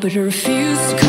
but I refuse to